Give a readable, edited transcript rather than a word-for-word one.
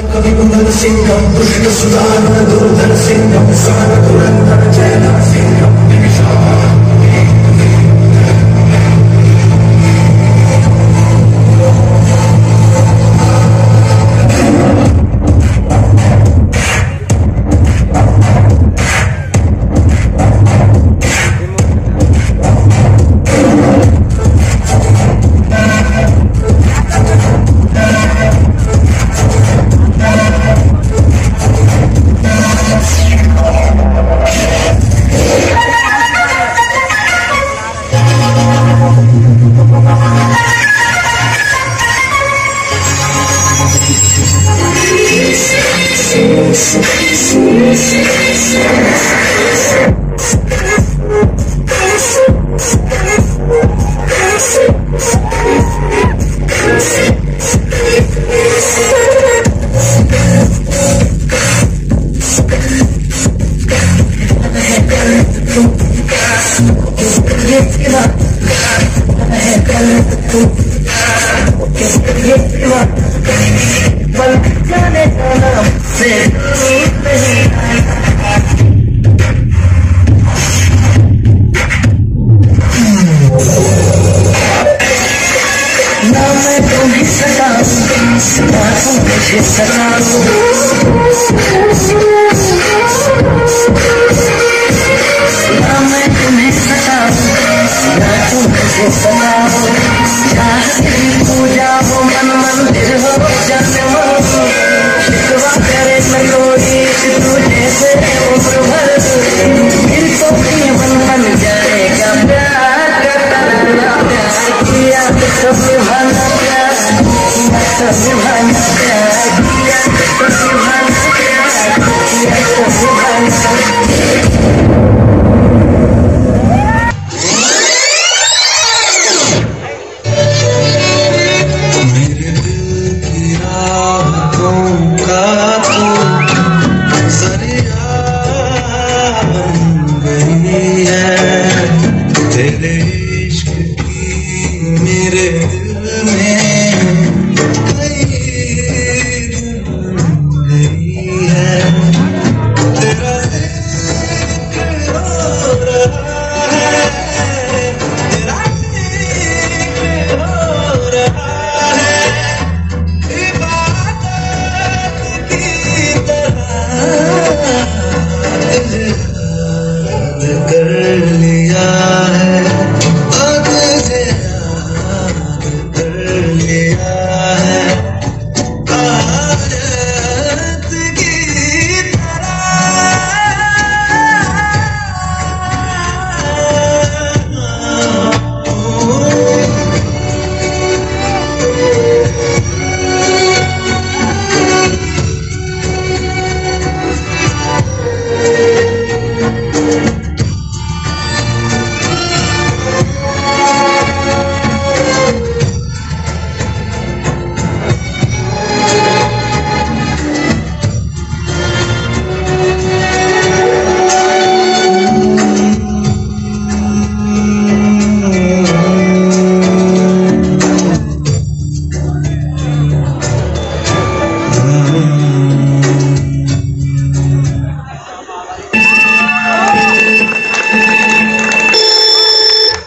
It's a